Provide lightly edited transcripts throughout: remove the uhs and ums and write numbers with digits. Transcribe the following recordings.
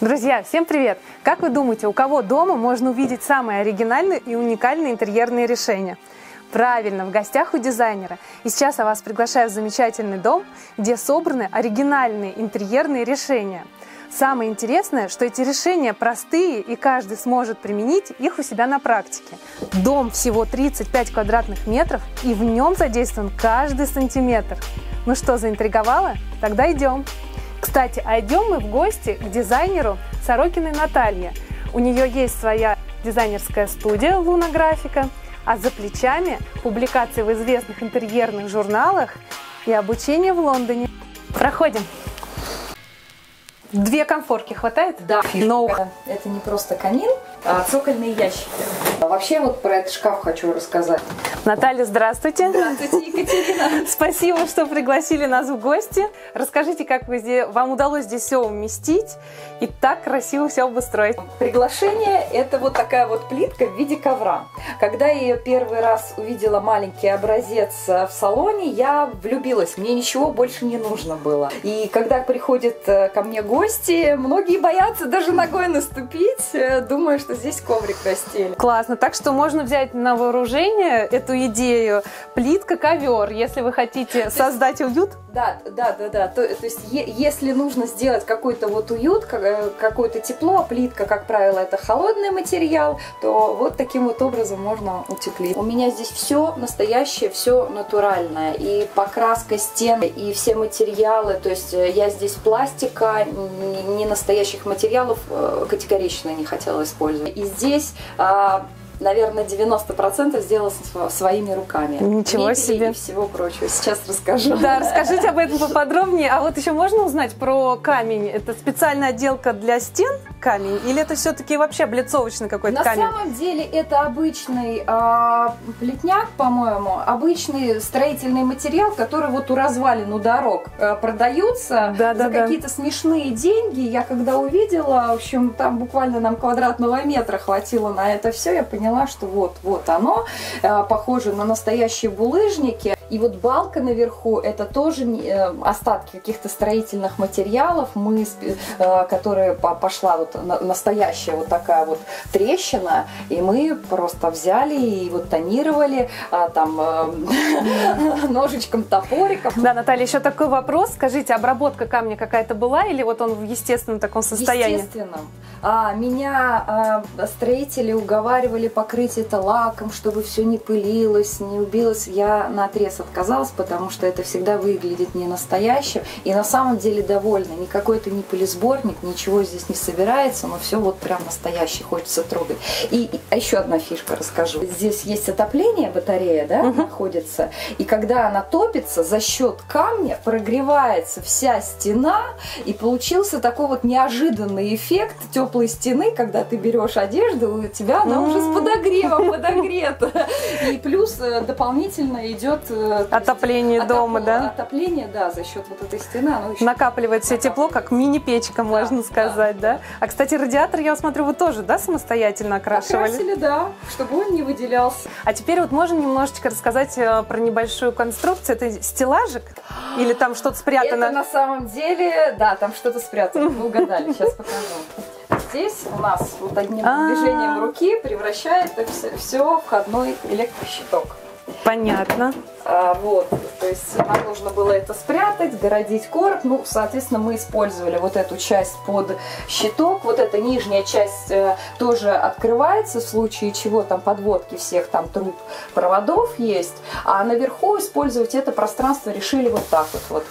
Друзья, всем привет! Как вы думаете, у кого дома можно увидеть самые оригинальные и уникальные интерьерные решения? Правильно, в гостях у дизайнера. И сейчас я вас приглашаю в замечательный дом, где собраны оригинальные интерьерные решения. Самое интересное, что эти решения простые, и каждый сможет применить их у себя на практике. Дом всего 35 квадратных метров, и в нем задействован каждый сантиметр. Ну что, заинтриговало? Тогда идем! Кстати, а идем мы в гости к дизайнеру Сорокиной Наталье. У нее есть своя дизайнерская студия «Лунаграфика», а за плечами публикации в известных интерьерных журналах и обучение в Лондоне. Проходим. Две комфорки хватает? Да. Но это не просто камин, а цокольные ящики. Вообще вот про этот шкаф хочу рассказать. Наталья, здравствуйте. Здравствуйте, Екатерина. Спасибо, что пригласили нас в гости. Расскажите, как вам удалось здесь все уместить и так красиво все обустроить. Приглашение – это вот такая вот плитка в виде ковра. Когда я ее первый раз увидела, маленький образец в салоне, я влюбилась. Мне ничего больше не нужно было. И когда приходят ко мне гости, многие боятся даже ногой наступить, думая, что здесь коврик растели. Классно. Так что можно взять на вооружение эту идею. Плитка, ковер, если вы хотите создать уют. Да. То есть, если нужно сделать какой-то вот уют, какое-то тепло, плитка, как правило, это холодный материал, то вот таким вот образом можно утеплить. У меня здесь все настоящее, все натуральное. И покраска стен, и все материалы. То есть я здесь пластика, не настоящих материалов категорично не хотела использовать. И здесь... Наверное, 90% сделала своими руками. Ничего себе! И всего прочего. Сейчас расскажу. Да, расскажите об этом поподробнее. А вот еще можно узнать про камень? Это специальная отделка для стен камень? Или это все-таки вообще облицовочный какой-то камень? На самом деле это обычный плетняк, по-моему. Обычный строительный материал, который вот у развалин, у дорог продаются за какие-то смешные деньги. Я когда увидела, в общем, там буквально нам квадратного метра хватило на это все, я поняла, что вот оно, похоже на настоящие булыжники. И вот балка наверху, это тоже остатки каких-то строительных материалов, которые пошла вот настоящая вот такая вот трещина, и мы просто взяли и вот тонировали там ножичком, топориком. Да, Наталья, еще такой вопрос. Скажите, обработка камня какая-то была или вот он в естественном таком состоянии? Естественном. Меня строители уговаривали покрыть это лаком, чтобы все не пылилось, не убилось. Я наотрез отказалась, потому что это всегда выглядит не настоящим. И на самом деле довольна. Никакой-то не пылесборник, ничего здесь не собирается, но все вот прям настоящее, хочется трогать. И еще одна фишка расскажу. Здесь есть отопление, батарея, да, находится. И когда она топится, за счет камня прогревается вся стена, и получился такой вот неожиданный эффект теплый. Стены, когда ты берешь одежду, у тебя она уже с подогревом подогрета. И плюс дополнительно идет отопление дома, да? Отопление, да, за счет вот этой стены. Накапливает все тепло, как мини-печка, можно сказать, да? А, кстати, радиатор, я смотрю, вы тоже, да, самостоятельно окрашивали? Окрасили, да, чтобы он не выделялся. А теперь вот можно немножечко рассказать про небольшую конструкцию. Это стеллажик? Или там что-то спрятано? Это на самом деле, да, там что-то спрятано. Вы угадали, сейчас покажу. Здесь у нас вот одним движением руки превращает все в входной электрощиток. Понятно. Вот, то есть нам нужно было это спрятать, городить короб. Ну, соответственно, мы использовали вот эту часть под щиток. Вот эта нижняя часть тоже открывается в случае чего, там подводки всех там труб, проводов есть. А наверху использовать это пространство решили вот так вот.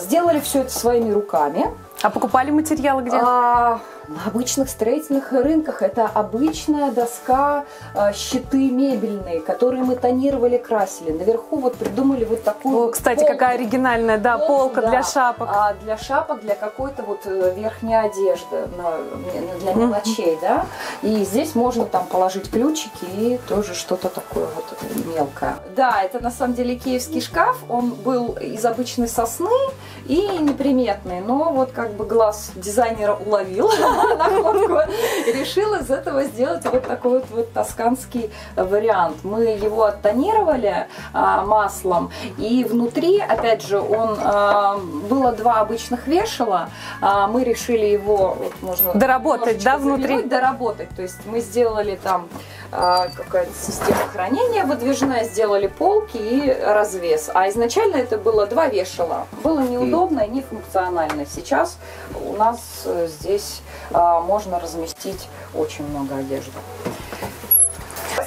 Сделали все это своими руками. А покупали материалы где? На обычных строительных рынках. Это обычная доска, щиты мебельные, которые мы тонировали, красили. Наверху вот придумали вот такую. О, кстати, полку. Какая оригинальная, да, полка да. Для шапок. Для шапок, для какой-то вот верхней одежды, для мелочей, да. И здесь можно там положить ключики и тоже что-то такое вот мелкое. Да, это на самом деле киевский шкаф. Он был из обычной сосны и неприметный, но вот как как бы глаз дизайнера уловил находку и решил из этого сделать вот такой вот тосканский вариант. Мы его оттонировали маслом, и внутри, опять же, он было два обычных вешала, мы решили его вот, можно доработать, да, внутри доработать, то есть мы сделали там какая-то система хранения выдвижная, сделали полки и развес, а изначально это было два вешала, было неудобно и нефункционально. Сейчас у нас здесь можно разместить очень много одежды.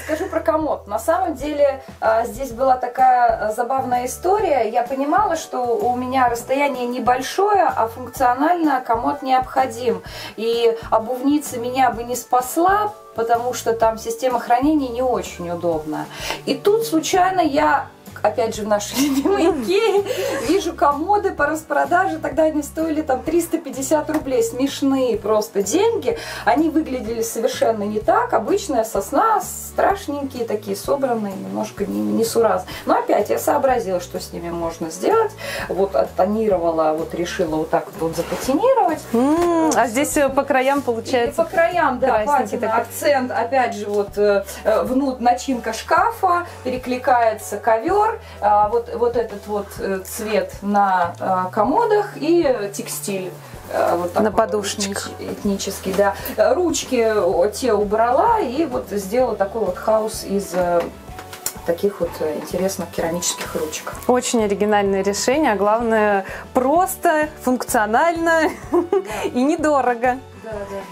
Скажу про комод. На самом деле здесь была такая забавная история. Я понимала, что у меня расстояние небольшое, а функционально комод необходим. И обувница меня бы не спасла, потому что там система хранения не очень удобна. И тут случайно я, опять же, в нашей любимой Ikea, вижу комоды по распродаже, тогда они стоили там 350 рублей, смешные просто деньги, они выглядели совершенно не так, обычная сосна, страшненькие такие, собранные, немножко несуразные, но опять я сообразила, что с ними можно сделать, вот оттонировала, вот решила вот так вот запатинировать. А здесь по краям получается? И по краям, да, патина, акцент, опять же, вот начинка шкафа, перекликается ковер, вот этот вот цвет на комодах и текстиль. Вот на подушечках. Этнический, да. Ручки те убрала и вот сделала такой вот хаос из таких вот интересных керамических ручек. Очень оригинальное решение, а главное просто, функционально и недорого.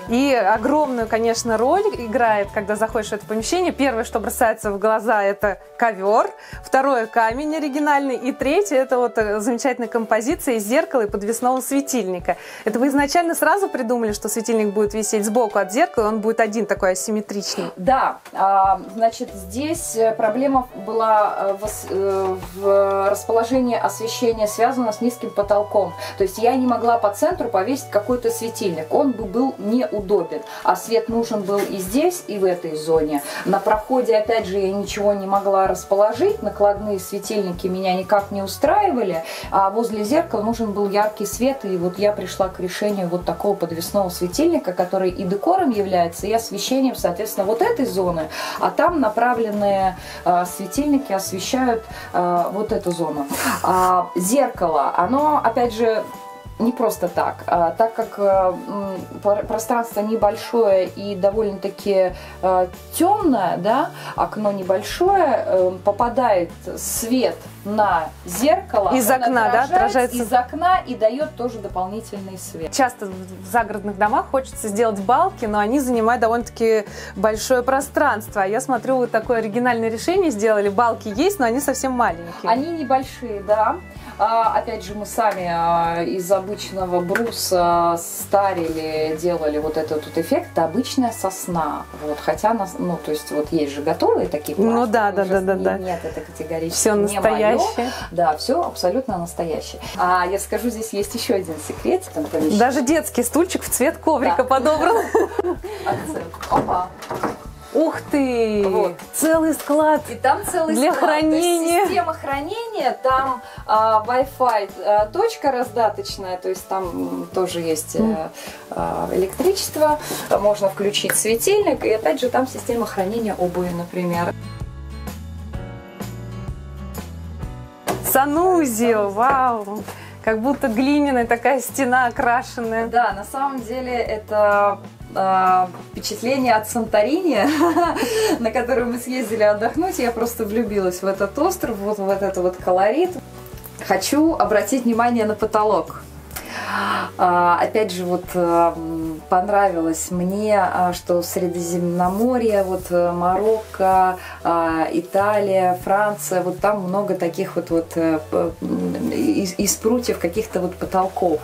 И огромную, конечно, роль играет, когда заходишь в это помещение. Первое, что бросается в глаза, это ковер. Второе, камень оригинальный. И третье, это вот замечательная композиция из зеркала и подвесного светильника. Это вы изначально сразу придумали, что светильник будет висеть сбоку от зеркала, он будет один такой асимметричный? Да, значит, здесь проблема была в расположении освещения, связана с низким потолком. То есть я не могла по центру повесить какой-то светильник. Он бы был неудобен, а свет нужен был и здесь, и в этой зоне. На проходе, опять же, я ничего не могла расположить, накладные светильники меня никак не устраивали, а возле зеркала нужен был яркий свет, и вот я пришла к решению вот такого подвесного светильника, который и декором является, и освещением, соответственно, вот этой зоны, а там направленные светильники освещают вот эту зону. Зеркало, оно, опять же, не просто так, так как пространство небольшое и довольно-таки темное, да, окно небольшое, попадает свет на зеркало, из окна, да, отражается из окна и дает тоже дополнительный свет. Часто в загородных домах хочется сделать балки, но они занимают довольно-таки большое пространство. Я смотрю, вот такое оригинальное решение сделали. Балки есть, но они совсем маленькие. Они небольшие, да. Опять же, мы сами из обычного бруса старили, делали вот этот вот эффект. Это обычная сосна. Вот, хотя, ну, то есть, вот есть же готовые такие пластики. Ну, да. Нет, это категорически все настоящее. Не мое. Да, все абсолютно настоящее. А я скажу, здесь есть еще один секрет. Даже детский стульчик в цвет коврика, да, подобран. Опа. Ух ты! Вот. Целый склад. И там целый для склад. Хранения. То есть система хранения, там Wi-Fi точка раздаточная, то есть там тоже есть электричество, можно включить светильник, и опять же там система хранения обуви, например. Санузел, вау! Как будто глиняная такая стена окрашенная. Да, на самом деле это впечатление от Санторини, на которую мы съездили отдохнуть. Я просто влюбилась в этот остров, вот в этот вот колорит. Хочу обратить внимание на потолок. Опять же, вот понравилось мне, что Средиземноморье, вот Марокко, Италия, Франция, вот там много таких вот из прутьев каких-то вот потолков.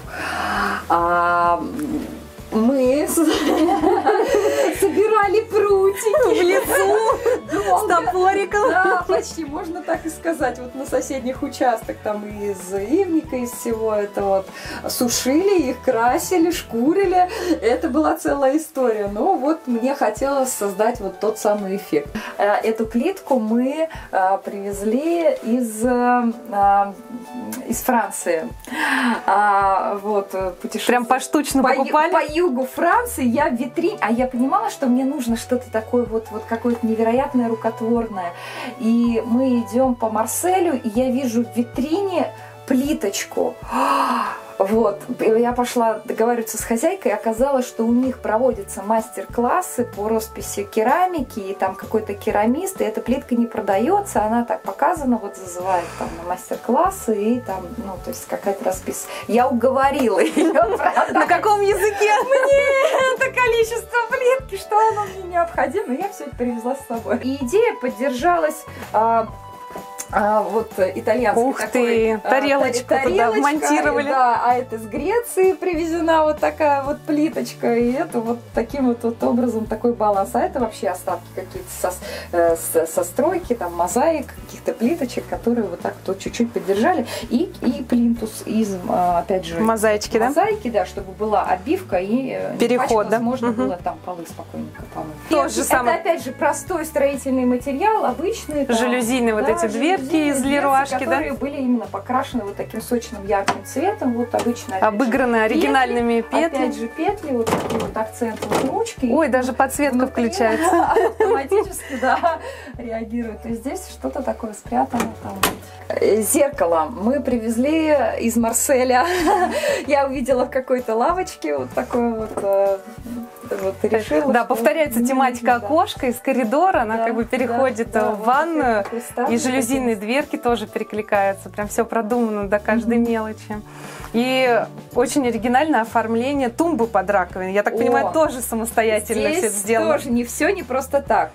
Мы собирали прутики в лесу. с топориком. Да, почти, можно так и сказать. Вот на соседних участках, там из ивника, из всего этого вот, сушили их, красили, шкурили. Это была целая история. Но вот мне хотелось создать вот тот самый эффект. Эту плитку мы привезли из Франции. Вот, прям поштучно покупали. По югу Франции я в витрине, а я понимала, что мне нужно что-то такое вот какое-то невероятное, рукотворное. И мы идем по Марселю, и я вижу в витрине плиточку. Вот, я пошла договариваться с хозяйкой, оказалось, что у них проводятся мастер-классы по росписи керамики, и там какой-то керамист, и эта плитка не продается, она так показана, вот зазывает там на мастер-классы, и там, ну, то есть какая-то расписка. Я уговорила ее. На каком языке? Мне это количество плитки, что оно мне необходимо, я все это привезла с собой. И идея поддержалась... вот итальянский. Ух ты, тарелочка вмонтировали. Да, а это с Греции привезена вот такая вот плиточка. И это вот таким вот образом такой баланс. А это вообще остатки какие-то со стройки, там мозаик, каких-то плиточек, которые вот так вот чуть-чуть поддержали. И плинтус из, опять же, мозаички, да? Мозаики, да, чтобы была обивка и переход, да? Можно было там полы спокойненько помыть. Это опять же простой строительный материал, обычный. Жалюзины вот эти дверь. Из леруашки, которые, да? Были именно покрашены вот таким сочным ярким цветом, вот обычно. Обыграны оригинальными петлями. Опять же петли, вот такие вот акценты, вот ручки. Ой, даже подсветка внутри включается. Автоматически, да, реагирует. И здесь что-то такое спрятано там. Зеркало мы привезли из Марселя. Я увидела в какой-то лавочке вот такое вот. Вот, решила, да, повторяется тематика окошка из коридора, она как бы переходит в ванную, и жалюзийные дверки тоже перекликаются, прям все продумано до каждой мелочи. И очень оригинальное оформление тумбы под раковиной, я так понимаю, тоже самостоятельно все сделано. Тоже не все, не просто так.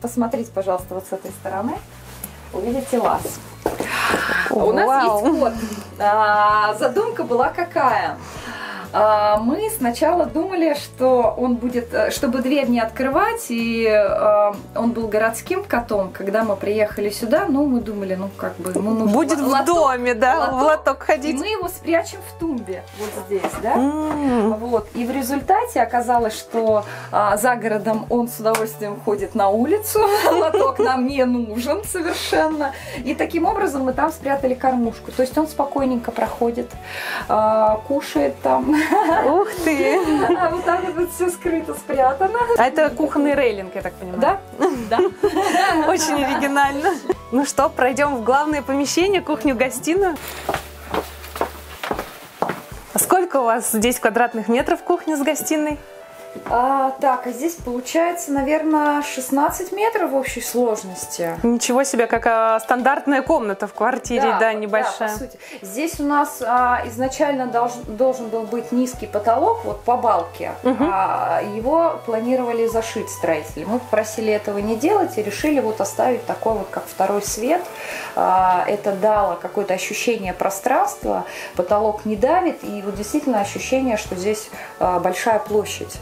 Посмотрите, пожалуйста, вот с этой стороны, увидите лаз. У нас есть кот. Задумка была какая? Мы сначала думали, что он будет, чтобы дверь не открывать, и он был городским котом. Когда мы приехали сюда, ну, мы думали, ну, как бы... Ну, будет в доме, да, в лоток ходить. И мы его спрячем в тумбе, вот здесь, да? Вот, и в результате оказалось, что за городом он с удовольствием ходит на улицу, лоток нам не нужен совершенно. И таким образом мы там спрятали кормушку. То есть он спокойненько проходит, кушает там. Ух ты! А вот так вот все скрыто, спрятано. А это кухонный рейлинг, я так понимаю? Да. Да. Очень оригинально. Ну что, пройдем в главное помещение, кухню-гостиную. Сколько у вас здесь квадратных метров кухня с гостиной? Так, а здесь получается, наверное, 16 метров в общей сложности. Ничего себе, как стандартная комната в квартире, да, небольшая. Да, по сути. Здесь у нас изначально должен был быть низкий потолок, вот по балке. Его планировали зашить строители. Мы попросили этого не делать и решили вот оставить такой вот, как второй свет. Это дало какое-то ощущение пространства, потолок не давит, и вот действительно ощущение, что здесь большая площадь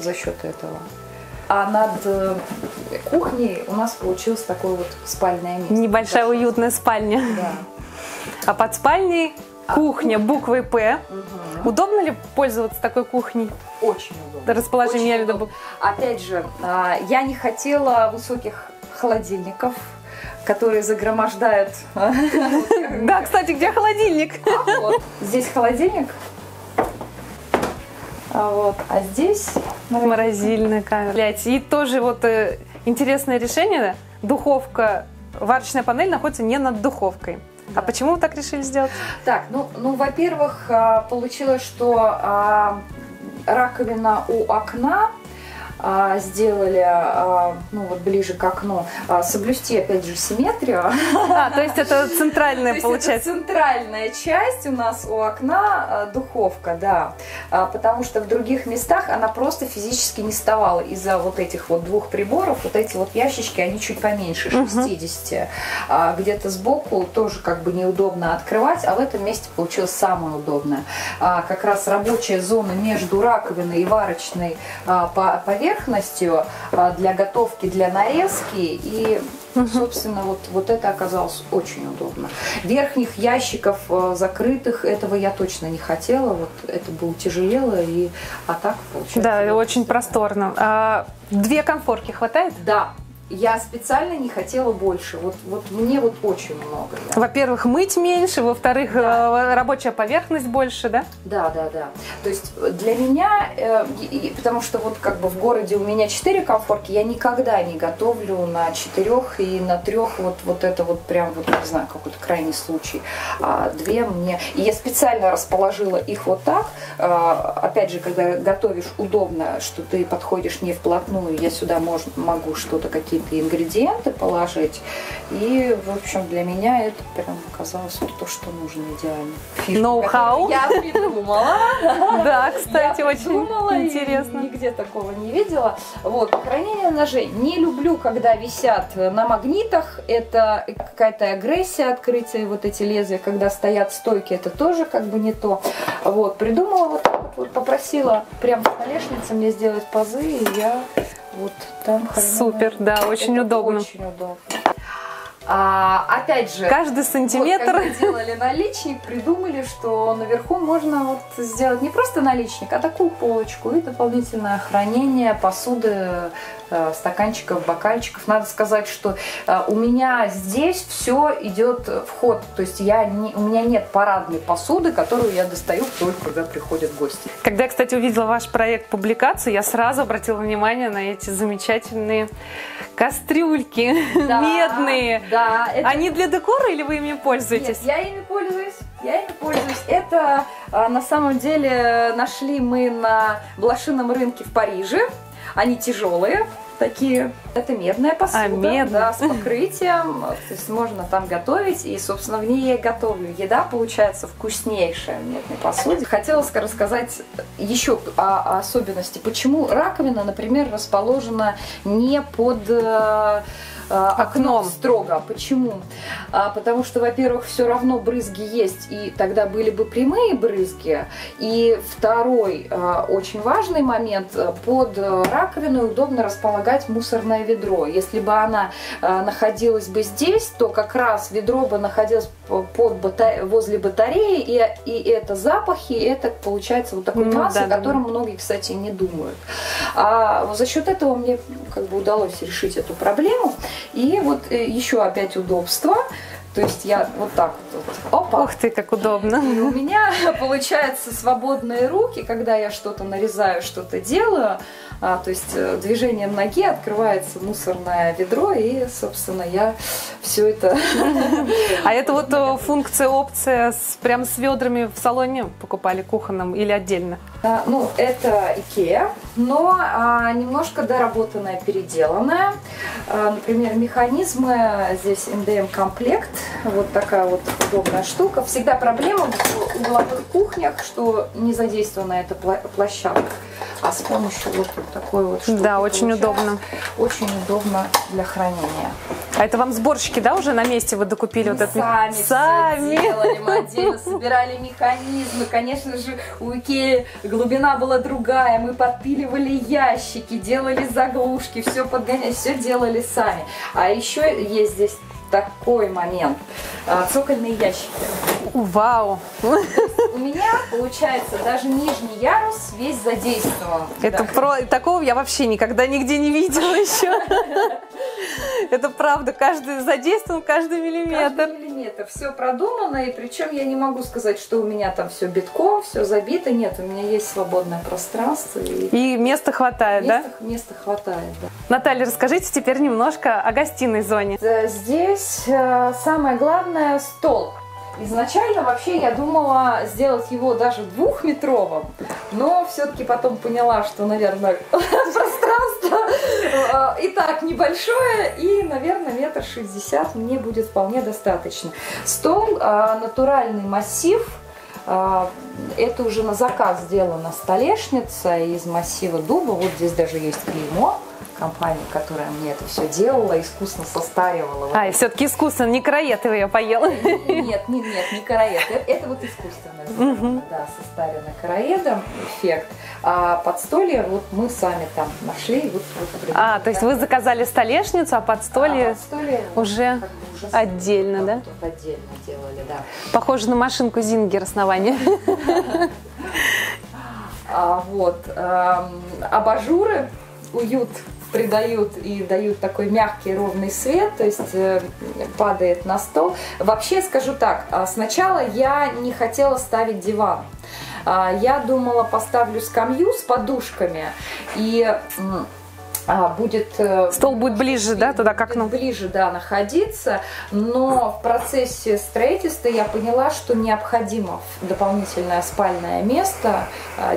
за счет этого. А над кухней у нас получилось такое вот спальное место. Небольшая уютная спальня. Да. А под спальней кухня буквой «П». Удобно ли пользоваться такой кухней? Очень удобно. Расположение, я люблю. Опять же, я не хотела высоких холодильников, которые загромождают. Да, кстати, где холодильник? Здесь холодильник. Вот. А здесь морозильная камера. И тоже вот интересное решение. Духовка, варочная панель находится не над духовкой. Да. А почему вы так решили сделать? Так, ну во-первых, получилось, что раковина у окна сделали, ну вот ближе к окну, соблюсти опять же симметрию. То есть это центральная получается. Центральная часть у нас у окна духовка, да, потому что в других местах она просто физически не вставала из-за вот этих вот двух приборов, вот эти вот ящички, они чуть поменьше 60, где-то сбоку тоже как бы неудобно открывать, а в этом месте получилось самое удобное. Как раз рабочая зона между раковиной и варочной поверхностью поверхностью для готовки, для нарезки. И, собственно, вот это оказалось очень удобно. Верхних ящиков закрытых, этого я точно не хотела. Вот это бы утяжелело, а так получается. Да, и очень просторно. А, 2 конфорки хватает? Да. Я специально не хотела больше. Вот мне вот очень много. Да. Во-первых, мыть меньше, во-вторых, да, рабочая поверхность больше, да? Да. То есть для меня, потому что вот как бы в городе у меня 4 комфорки, я никогда не готовлю на 4 и на 3, вот это вот прям, вот не знаю, какой-то крайний случай. 2 мне... И я специально расположила их вот так. Опять же, когда готовишь, удобно, что ты подходишь не вплотную. Я сюда могу что-то, какие-то ингредиенты положить, и, в общем, для меня это прям оказалось вот то, что нужно, идеально. Ноу-хау. Я придумала. Да, кстати, очень интересно. Нигде такого не видела. Вот, хранение ножей. Не люблю, когда висят на магнитах. Это какая-то агрессия, открытие вот эти лезвия, когда стоят стойки, это тоже как бы не то. Вот, придумала вот так вот, попросила прям столешница мне сделать пазы, и я... Вот там супер, да, очень удобно. Очень удобно. Опять же, каждый сантиметр. Вот, когда делали наличник, придумали, что наверху можно вот сделать не просто наличник, а такую полочку и дополнительное хранение посуды, стаканчиков, бокальчиков. Надо сказать, что у меня здесь все идет в ход. То есть у меня нет парадной посуды, которую я достаю только когда приходят гости. Когда я, кстати, увидела ваш проект публикации, я сразу обратила внимание на эти замечательные кастрюльки, да, медные. Да, это... Они для декора или вы ими пользуетесь? Нет, я ими пользуюсь. Я ими пользуюсь. Это на самом деле нашли мы на блошином рынке в Париже. Они тяжелые, такие. Это медная посуда, да, с покрытием. То есть можно там готовить, и, собственно, в ней я и готовлю. Еда получается вкуснейшая в медной посуде. Хотелось рассказать еще о особенности. Почему раковина, например, расположена не под... окном строго. Почему? Потому что, во-первых, все равно брызги есть, и тогда были бы прямые брызги. И второй очень важный момент. Под раковиной удобно располагать мусорное ведро. Если бы она находилась бы здесь, то как раз ведро бы находилось возле батареи, и это запахи, и это получается вот такой масс, о котором многие, кстати, не думают. За счет этого мне как бы удалось решить эту проблему. И вот еще опять удобство. То есть я вот так вот. Опа. Ух ты, как удобно. И у меня получаются свободные руки, когда я что-то нарезаю, что-то делаю. То есть движением ноги открывается мусорное ведро, и, собственно, я все это... А это вот функция, опция прям с ведрами в салоне покупали, кухонном или отдельно? Ну, это Ikea, но немножко доработанная, переделанная. Например, механизмы, здесь МДМ-комплект, вот такая вот удобная штука. Всегда проблема в угловых кухнях, что не задействована эта площадка, а с помощью вот такой вот штуки. Да, очень удобно. Очень удобно для хранения. А это вам сборщики, да, уже на месте вы докупили? Мы вот сами это... все делали, мы отдельно собирали механизмы. Конечно же, у Ikea глубина была другая. Мы подпиливали ящики, делали заглушки, все подгоняли, все делали сами. А еще есть здесь такой момент. Цокольные ящики. Вау! У меня, получается, даже нижний ярус весь задействован. Это про... Такого я вообще никогда нигде не видела еще. Это правда, каждый задействован, каждый миллиметр. Каждый миллиметр. Все продумано, и причем я не могу сказать, что у меня там все битком, все забито. Нет, у меня есть свободное пространство. И места хватает, да? Места хватает, да. Наталья, расскажите теперь немножко о гостиной зоне. Здесь самое главное – стол. Изначально вообще я думала сделать его даже 2-метровым, но все-таки потом поняла, что, наверное, пространство и так небольшое, и, наверное, 1,60 м мне будет вполне достаточно. Стол, натуральный массив. Это уже на заказ сделана столешница из массива дуба. Вот здесь даже есть клеймо, компанию, которая мне это все делала, искусно состаривала. А, и все-таки искусно, не караетовый я поела. Нет, нет, не караед. Это вот искусственно, да, состарено караедом эффект. А подстолье вот мы сами там нашли. А, то есть вы заказали столешницу, а подстолье уже отдельно, да? Отдельно делали, да. Похоже на машинку Зингер основание. Вот, абажуры уют придают и дают такой мягкий ровный свет, то есть падает на стол. Вообще скажу так, сначала я не хотела ставить диван. Я думала, поставлю скамью с подушками и... будет... Стол будет ближе, да, туда к окну? Ближе, да, находиться, но в процессе строительства я поняла, что необходимо дополнительное спальное место,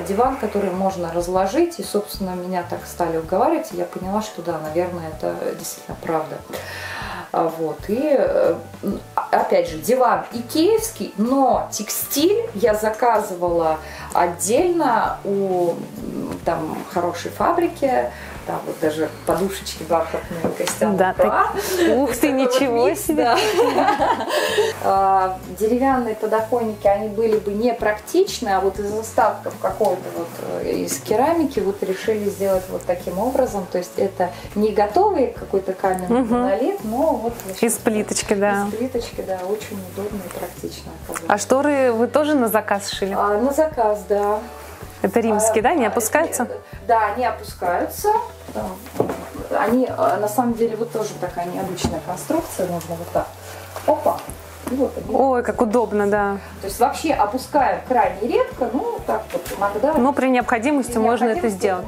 диван, который можно разложить, и, собственно, меня так стали уговаривать, и я поняла, что да, наверное, это действительно правда. Вот, и опять же, диван икеевский, но текстиль я заказывала отдельно у там хорошей фабрики, там вот даже подушечки бархатные костям. Да, ух ты, ничего себе! Деревянные подоконники, они были бы непрактичны, а вот из остатков какого-то вот из керамики вот решили сделать вот таким образом, то есть это не готовый какой-то каменный монолит, но вот из плиточки, да. Из плиточки, да, очень удобно и практично. А шторы вы тоже на заказ шили? На заказ, да. Это римские, да? Не опускаются? Да, они опускаются. Они, на самом деле, вот тоже такая необычная конструкция. Можно вот так. Опа! Вот они. Ой, как удобно, да. То есть вообще опускаем крайне редко, ну так вот иногда. Но при необходимости можно это сделать.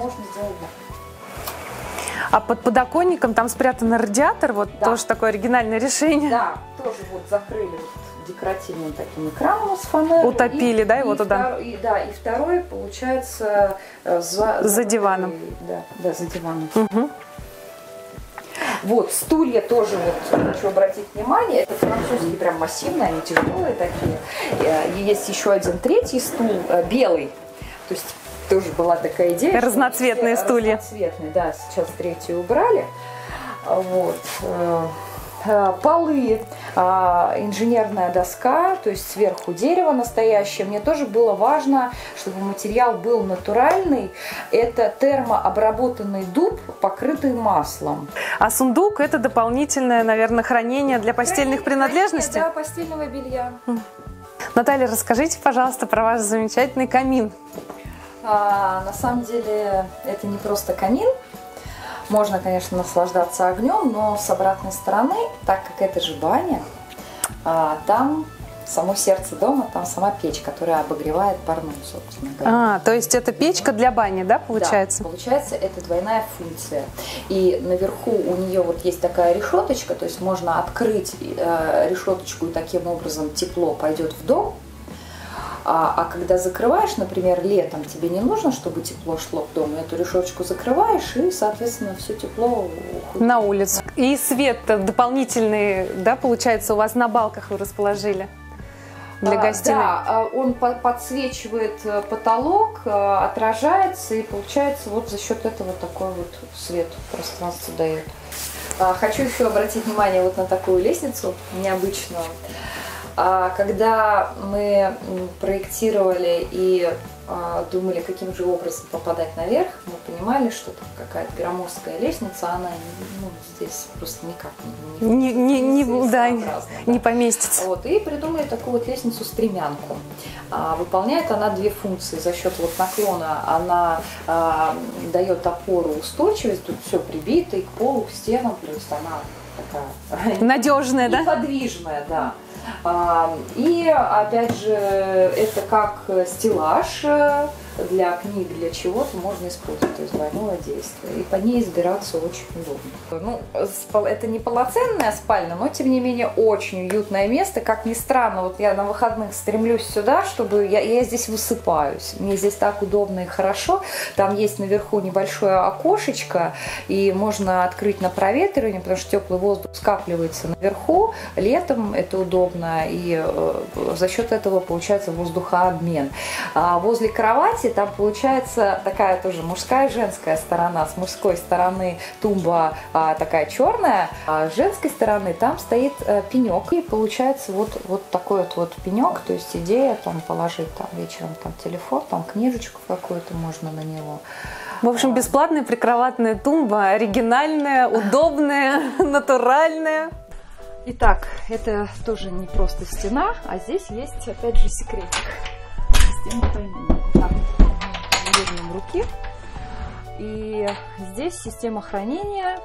А под подоконником там спрятан радиатор, вот да. Тоже такое оригинальное решение. Да, тоже вот закрыли вот декоративным таким экраном с фонарем. Утопили, и, да, его и туда? И второй, получается, за диваном. Да, за диваном. Угу. Вот, стулья тоже, вот, хочу обратить внимание, это французские, прям массивные, они тяжелые такие. И есть еще один третий стул, белый, то есть... Тоже была такая идея. Разноцветные стулья. Разноцветные, да. Сейчас третью убрали. Вот. Полы, инженерная доска, то есть сверху дерево настоящее. Мне тоже было важно, чтобы материал был натуральный. Это термообработанный дуб, покрытый маслом. А сундук – это дополнительное, наверное, хранение для постельных принадлежностей? Да, постельного белья. Наталья, расскажите, пожалуйста, про ваш замечательный камин. На самом деле это не просто камин, можно, конечно, наслаждаться огнем, но с обратной стороны, так как это же баня, там само сердце дома, там сама печь, которая обогревает парную, собственно говоря. А, то есть это печка для бани, да, получается? Да, получается, это двойная функция. И наверху у нее вот есть такая решеточка, то есть можно открыть решеточку, и таким образом тепло пойдет в дом. А когда закрываешь, например, летом, тебе не нужно, чтобы тепло шло в дом. Эту решеточку закрываешь, и, соответственно, все тепло уходит на улицу. И свет дополнительный, да, получается, у вас на балках вы расположили для гостиной? Да, он подсвечивает потолок, отражается, и получается вот за счет этого такой вот свет пространство дает. Хочу еще обратить внимание вот на такую лестницу необычную. Когда мы проектировали и думали, каким же образом попадать наверх, мы понимали, что там какая-то громоздкая лестница, она ну, здесь просто никак не поместится. Вот, и придумали такую вот лестницу-стремянку. Выполняет она две функции. За счет вот наклона она дает опору, устойчивость, тут все прибито и к полу, к стенам, плюс она такая надежная, неподвижная, да. И, опять же, это как стеллаж для книг, для чего-то можно использовать, то есть двойное действие. И по ней избираться очень удобно. Ну, это не полноценная спальня, но, тем не менее, очень уютное место. Как ни странно, вот я на выходных стремлюсь сюда, чтобы я здесь высыпаюсь. Мне здесь так удобно и хорошо. Там есть наверху небольшое окошечко, и можно открыть на проветривание, потому что теплый воздух скапливается наверху. Летом это удобно, и за счет этого получается воздухообмен. Возле кровати платье, там получается такая тоже мужская и женская сторона. С мужской стороны тумба такая черная, а с женской стороны там стоит пенек. И получается вот такой вот пенек, то есть идея там положить там вечером там телефон, там книжечку какую-то можно на него. В общем, бесплатная прикроватная тумба, оригинальная, удобная, натуральная. Итак, это тоже не просто стена, а здесь есть, опять же, секретик. Система хранения руки. И здесь система хранения.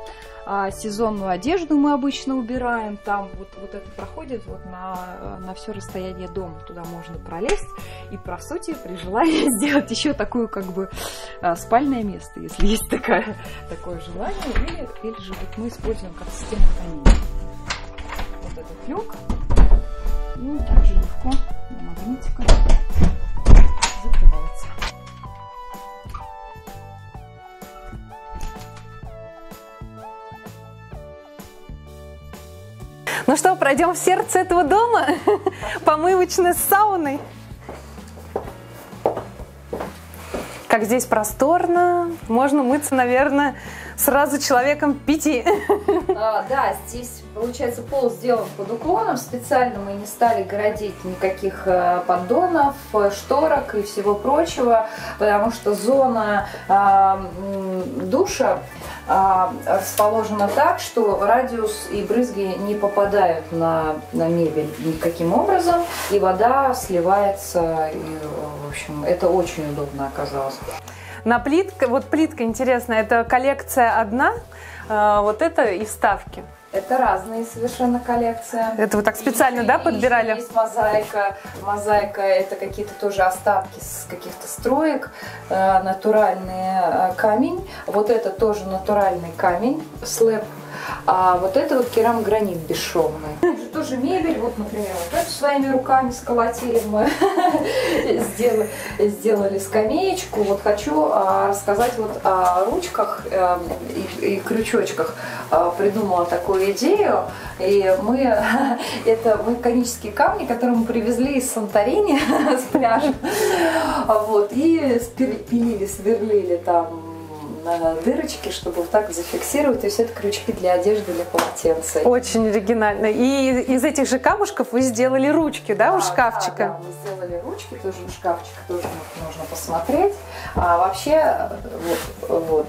Сезонную одежду мы обычно убираем. Там вот это проходит вот на все расстояние дома. Туда можно пролезть и, по сути, при желании сделать еще такую как бы спальное место, если есть такое желание. Или же вот мы используем как систему хранения. Вот этот люк. Ну, также легко на магнитиках закрывается. Ну что, пройдем в сердце этого дома? Помывочная с сауной. Как здесь просторно. Можно мыться, наверное, сразу человеком 5. Да, здесь, получается, пол сделан под уклоном. Специально мы не стали городить никаких поддонов, шторок и всего прочего, потому что зона душа расположена так, что радиус и брызги не попадают на мебель никаким образом, и вода сливается, и, в общем, это очень удобно оказалось. На плитке, вот плитка интересная, это коллекция одна, вот это и вставки. Это разные совершенно коллекции. Это вы так специально, да, подбирали? Есть мозаика. Мозаика – это какие-то тоже остатки с каких-то строек, натуральный камень. Вот это тоже натуральный камень, слэп. А вот это вот керамогранит бесшовный. Тоже мебель, вот, например, вот эту своими руками сколотили мы, сделали скамеечку. Вот хочу рассказать вот о ручках и крючочках. Придумала такую идею, и это вулканические камни, которые мы привезли из Санторини с пляжа, вот, и пилили, сверлили там дырочки, чтобы вот так зафиксировать. То есть это крючки для одежды, для полотенца. Очень оригинально. И из этих же камушков вы сделали ручки, да, у шкафчика? Да, мы сделали ручки, тоже у шкафчика тоже можно посмотреть. А вообще,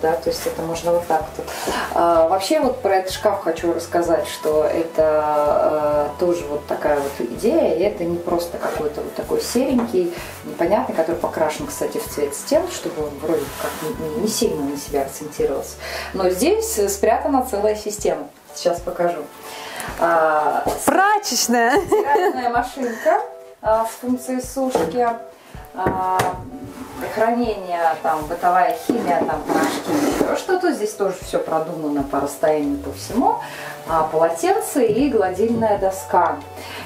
да, то есть это можно вот так вот. А вообще вот про этот шкаф хочу рассказать, что это тоже вот такая вот идея. И это не просто какой-то вот такой серенький, непонятный, который покрашен, кстати, в цвет стен, чтобы он вроде как не сильно не себя акцентировался. Но здесь спрятана целая система. Сейчас покажу. Прачечная! Стиральная машинка с функцией сушки, хранение, там, бытовая химия, там, порошки, что-то. Здесь тоже все продумано по расстоянию, по всему. Полотенце и гладильная доска.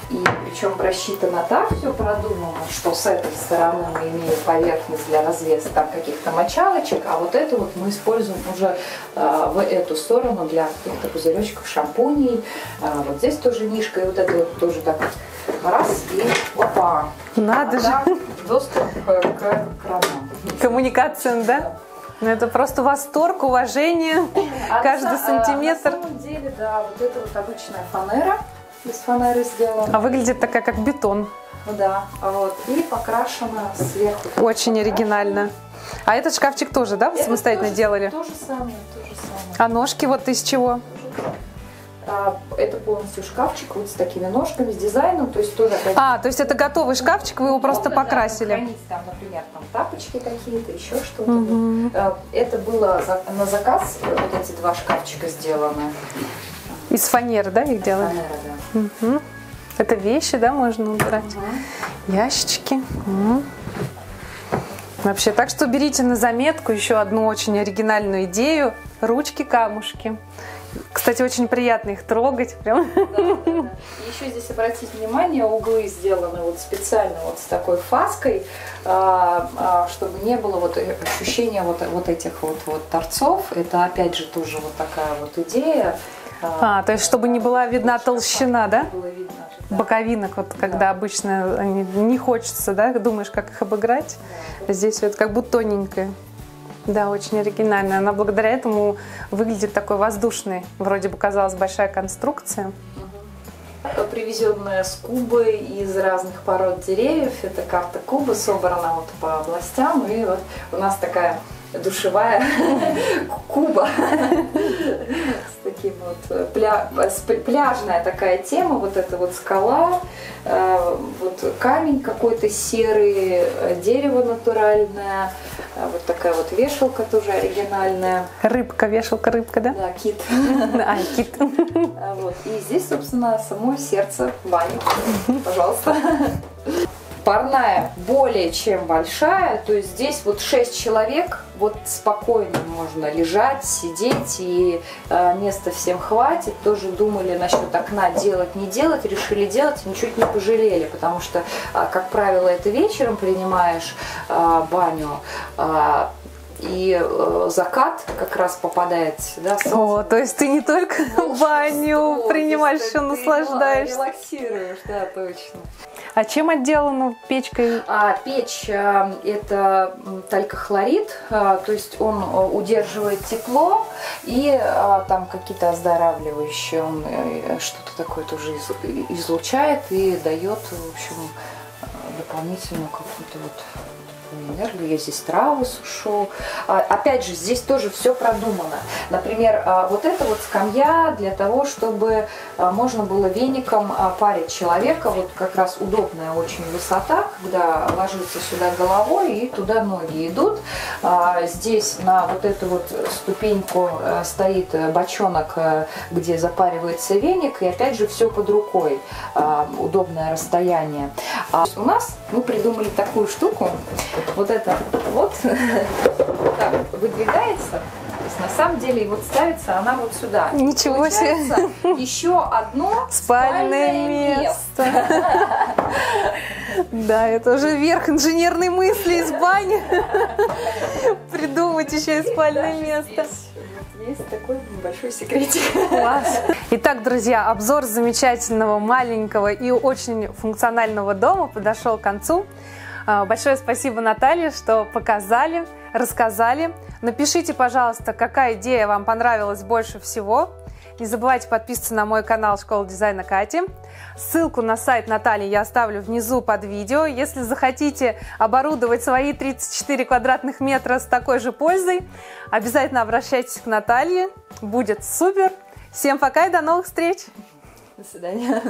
И причем просчитано так, все продумано, что с этой стороны мы имеем поверхность для развеса там каких-то мочалочек, а вот это вот мы используем уже в эту сторону для каких-то пузыречков, шампуней. Вот здесь тоже нишка, и вот это вот тоже так раз, и опа! Надо же! Доступ к кранам. Коммуникация, да? Ну, это просто восторг, уважение, каждый сантиметр. На самом деле, да, вот это вот обычная фанера, из фанеры сделана. А выглядит такая, как бетон. Да, вот, и покрашена сверху. Очень оригинально. А этот шкафчик тоже, да, вы самостоятельно делали? То же самое, то же самое. А ножки вот из чего? Это полностью шкафчик вот с такими ножками, с дизайном, то есть тоже... то есть это готовый шкафчик, вы его просто покрасили? Да, хранить там, например, там тапочки какие-то, еще что-то. Угу. Это было на заказ, вот эти два шкафчика сделаны. Из фанеры, да, их делали? Из фанеры, да. Угу. Это вещи, да, можно убрать? Угу. Ящички. Угу. Вообще, так что берите на заметку еще одну очень оригинальную идею. Ручки-камушки. Кстати, очень приятно их трогать. Прям. Да. Еще здесь обратите внимание, углы сделаны вот специально вот с такой фаской, чтобы не было вот ощущения вот этих вот торцов. Это опять же тоже вот такая вот идея. То есть чтобы не была видна толщина, да? Боковинок, вот когда обычно не хочется, да? Думаешь, как их обыграть. Здесь вот как будто тоненькая. Да, очень оригинальная. Она благодаря этому выглядит такой воздушной. Вроде бы казалась большая конструкция. Привезенная с Кубы из разных пород деревьев. Это карта Кубы, собрана вот по областям. И вот у нас такая душевая Куба. С таким вот пляжная такая тема. Вот эта вот скала, вот камень какой-то серый, дерево натуральное. Вот такая вот вешалка тоже оригинальная. Рыбка, вешалка, рыбка, да? Да, кит. А, кит. Вот. И здесь, собственно, само сердце бани. Пожалуйста. Парная более чем большая, то есть здесь вот 6 человек, вот спокойно можно лежать, сидеть, и места всем хватит. Тоже думали насчет окна делать, не делать, решили делать, ничуть не пожалели, потому что, как правило, это вечером принимаешь баню, и закат как раз попадает, да, солнце. О, то есть ты не только баню принимаешь, еще наслаждаешься. Релаксируешь, да, точно. А чем отделана печка? Печь – это талькохлорид, то есть он удерживает тепло, и там какие-то оздоравливающие, он что-то такое тоже излучает и дает, в общем, дополнительную какую-то вот... энергию. Я здесь траву сушу. Опять же, здесь тоже все продумано. Например, вот эта вот скамья для того, чтобы можно было веником парить человека. Вот как раз удобная очень высота, когда ложится сюда головой и туда ноги идут. Здесь на вот эту вот ступеньку стоит бочонок, где запаривается веник. И опять же, все под рукой. Удобное расстояние. У нас мы придумали такую штуку. Вот это вот так выдвигается, то есть на самом деле вот ставится она вот сюда. Ничего получается себе! Еще одно спальное место. Да, это уже верх инженерной мысли из бани. Придумать еще и спальное место. Есть такой небольшой секретик. Класс. Итак, друзья, обзор замечательного, маленького и очень функционального дома подошел к концу. Большое спасибо, Наталья, что показали, рассказали. Напишите, пожалуйста, какая идея вам понравилась больше всего. Не забывайте подписываться на мой канал «Школа дизайна Кати». Ссылку на сайт Натальи я оставлю внизу под видео. Если захотите оборудовать свои 34 квадратных метра с такой же пользой, обязательно обращайтесь к Наталье. Будет супер! Всем пока и до новых встреч! До свидания!